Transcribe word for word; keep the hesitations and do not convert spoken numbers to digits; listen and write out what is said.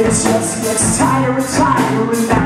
It just gets tighter and tighter and